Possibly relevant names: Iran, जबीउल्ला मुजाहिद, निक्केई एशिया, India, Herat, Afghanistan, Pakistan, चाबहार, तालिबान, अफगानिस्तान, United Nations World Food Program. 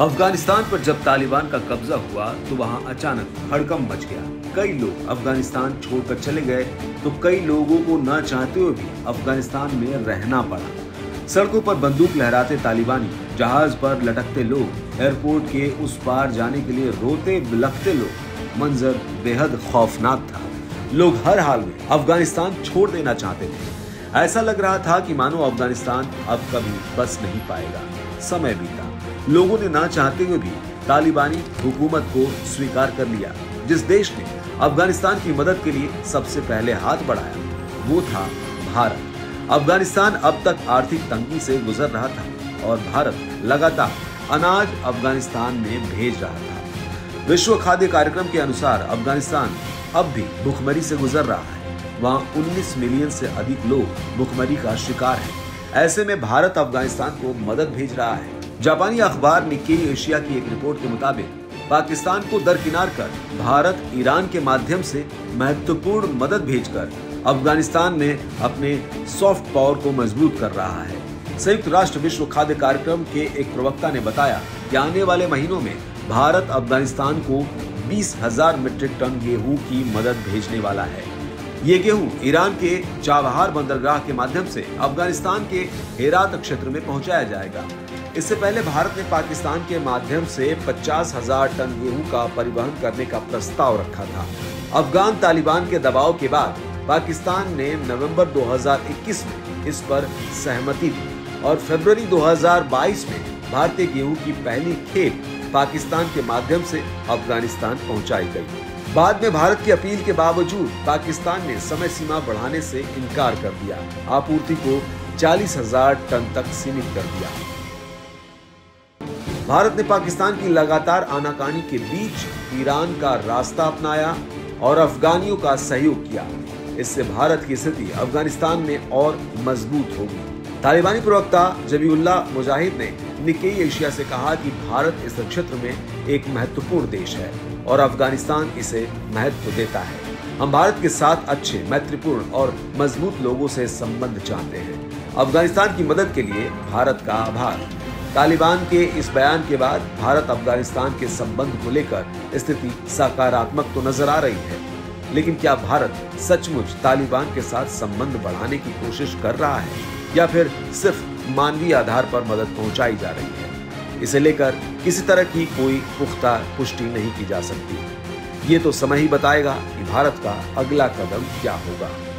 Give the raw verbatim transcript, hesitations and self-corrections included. अफगानिस्तान पर जब तालिबान का कब्जा हुआ तो वहां अचानक हड़कंप मच गया। कई लोग अफगानिस्तान छोड़कर चले गए तो कई लोगों को न चाहते हुए भी अफगानिस्तान में रहना पड़ा। सड़कों पर बंदूक लहराते तालिबानी, जहाज पर लटकते लोग, एयरपोर्ट के उस पार जाने के लिए रोते बिलखते लोग, मंजर बेहद खौफनाक था। लोग हर हाल में अफगानिस्तान छोड़ देना चाहते थे। ऐसा लग रहा था कि मानो अफगानिस्तान अब कभी बस नहीं पाएगा। समय बीता, लोगों ने ना चाहते हुए भी तालिबानी हुकूमत को स्वीकार कर लिया। जिस देश ने अफगानिस्तान की मदद के लिए सबसे पहले हाथ बढ़ाया वो था भारत। अफगानिस्तान अब तक आर्थिक तंगी से गुजर रहा था और भारत लगातार अनाज अफगानिस्तान में भेज रहा था। विश्व खाद्य कार्यक्रम के अनुसार अफगानिस्तान अब भी भुखमरी से गुजर रहा है। वहाँ उन्नीस मिलियन से अधिक लोग भुखमरी का शिकार हैं। ऐसे में भारत अफगानिस्तान को मदद भेज रहा है। जापानी अखबार निक्केई एशिया की एक रिपोर्ट के मुताबिक पाकिस्तान को दरकिनार कर भारत ईरान के माध्यम से महत्वपूर्ण मदद भेजकर अफगानिस्तान में अपने सॉफ्ट पावर को मजबूत कर रहा है। संयुक्त राष्ट्र विश्व खाद्य कार्यक्रम के एक प्रवक्ता ने बताया कि आने वाले महीनों में भारत अफगानिस्तान को बीस हज़ार मीट्रिक टन गेहूं की मदद भेजने वाला है। ये गेहूं ईरान के चाबहार बंदरगाह के माध्यम से अफगानिस्तान के हेरात क्षेत्र में पहुंचाया जाएगा। इससे पहले भारत ने पाकिस्तान के माध्यम से पचास हज़ार टन गेहूं का परिवहन करने का प्रस्ताव रखा था। अफगान तालिबान के दबाव के बाद पाकिस्तान ने नवंबर दो हज़ार इक्कीस में इस पर सहमति दी और फरवरी दो हज़ार बाईस में भारतीय गेहूं की पहली खेप पाकिस्तान के माध्यम से अफगानिस्तान पहुंचाई गई। बाद में भारत की अपील के बावजूद पाकिस्तान ने समय सीमा बढ़ाने से इनकार कर दिया। आपूर्ति को चालीस हज़ार टन तक सीमित कर दिया। भारत ने पाकिस्तान की लगातार आनाकानी के बीच ईरान का रास्ता अपनाया और अफगानियों का सहयोग किया। इससे भारत की स्थिति अफगानिस्तान में और मजबूत होगी। तालिबानी प्रवक्ता जबीउल्ला मुजाहिद ने निक्केई एशिया से कहा कि भारत इस क्षेत्र में एक महत्वपूर्ण देश है और अफगानिस्तान इसे महत्व देता है। हम भारत के साथ अच्छे, मैत्रीपूर्ण और मजबूत लोगों से संबंध चाहते हैं। अफगानिस्तान की मदद के लिए भारत का आभार। तालिबान के इस बयान के बाद भारत अफगानिस्तान के संबंध को लेकर स्थिति सकारात्मक तो नजर आ रही है, लेकिन क्या भारत सचमुच तालिबान के साथ संबंध बढ़ाने की कोशिश कर रहा है या फिर सिर्फ मानवीय आधार पर मदद पहुंचाई जा रही है? इसे लेकर किसी तरह की कोई पुख्ता पुष्टि नहीं की जा सकती। ये तो समय ही बताएगा कि भारत का अगला कदम क्या होगा।